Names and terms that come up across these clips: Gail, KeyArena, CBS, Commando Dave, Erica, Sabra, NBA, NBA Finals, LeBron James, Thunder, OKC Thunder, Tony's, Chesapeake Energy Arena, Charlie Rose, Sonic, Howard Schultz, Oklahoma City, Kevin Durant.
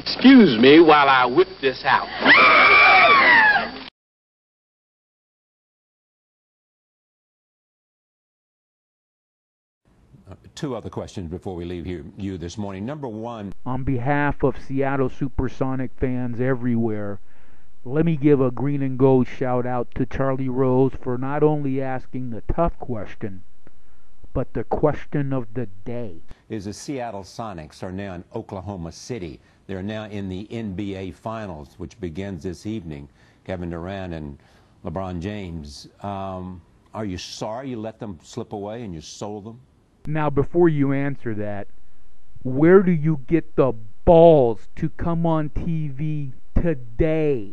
Excuse me while I whip this out. Two other questions before we leave here, you this morning. Number one, on behalf of Seattle Supersonic fans everywhere, let me give a green and gold shout out to Charlie Rose for not only asking the tough question, but the question of the day. Is the Seattle Sonics are now in Oklahoma City. They're now in the NBA Finals, which begins this evening. Kevin Durant and LeBron James. Are you sorry you let them slip away and you sold them? Now, before you answer that, where do you get the balls to come on TV today?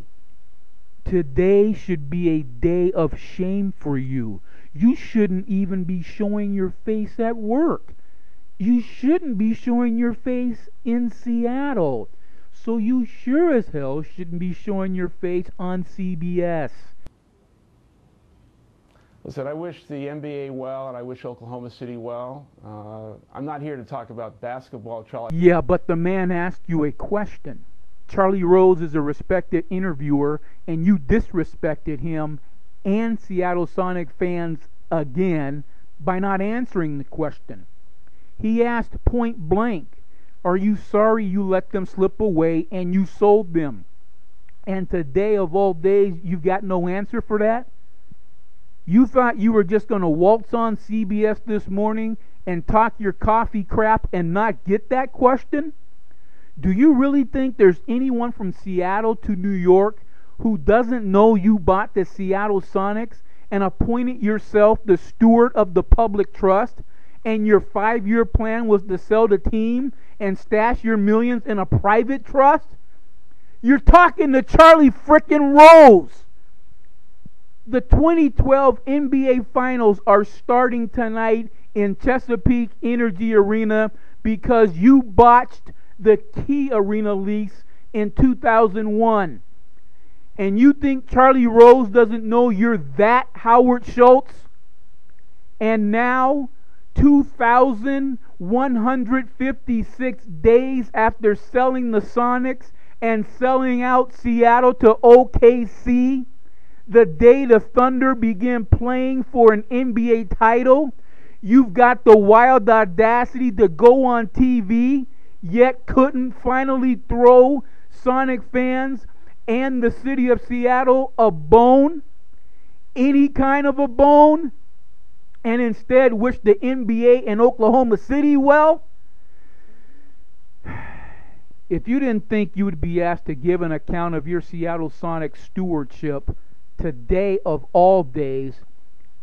Today should be a day of shame for you. You shouldn't even be showing your face at work. You shouldn't be showing your face in Seattle. So you sure as hell shouldn't be showing your face on CBS. Listen, I wish the NBA well, and I wish Oklahoma City well. I'm not here to talk about basketball, Charlie. Yeah, but the man asked you a question. Charlie Rose is a respected interviewer, and you disrespected him and Seattle Sonic fans again by not answering the question. He asked point blank, are you sorry you let them slip away and you sold them? And today of all days, you've got no answer for that? You thought you were just going to waltz on CBS this morning and talk your coffee crap and not get that question? Do you really think there's anyone from Seattle to New York who doesn't know you bought the Seattle Sonics and appointed yourself the steward of the public trust, and your 5-year plan was to sell the team and stash your millions in a private trust? You're talking to Charlie frickin' Rose! The 2012 NBA Finals are starting tonight in Chesapeake Energy Arena because you botched the Key Arena lease in 2001. And you think Charlie Rose doesn't know you're that Howard Schultz? And now, 2,156 days after selling the Sonics and selling out Seattle to OKC, the day the Thunder begin playing for an NBA title, you've got the wild audacity to go on TV, yet couldn't finally throw Sonic fans and the city of Seattle a bone, any kind of a bone, and instead wish the NBA and Oklahoma City well? If you didn't think you would be asked to give an account of your Seattle Sonic stewardship today of all days,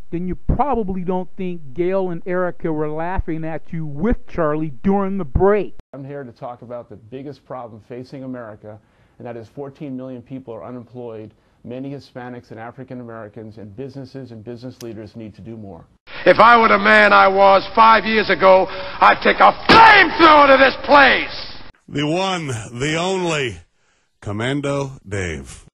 then you probably don't think Gail and Erica were laughing at you with Charlie during the break. I'm here to talk about the biggest problem facing America, and that is 14 million people are unemployed. Many Hispanics and African Americans, and businesses and business leaders need to do more. If I were the man I was 5 years ago, I'd take a flamethrower to this place. The one, the only, Commando Dave.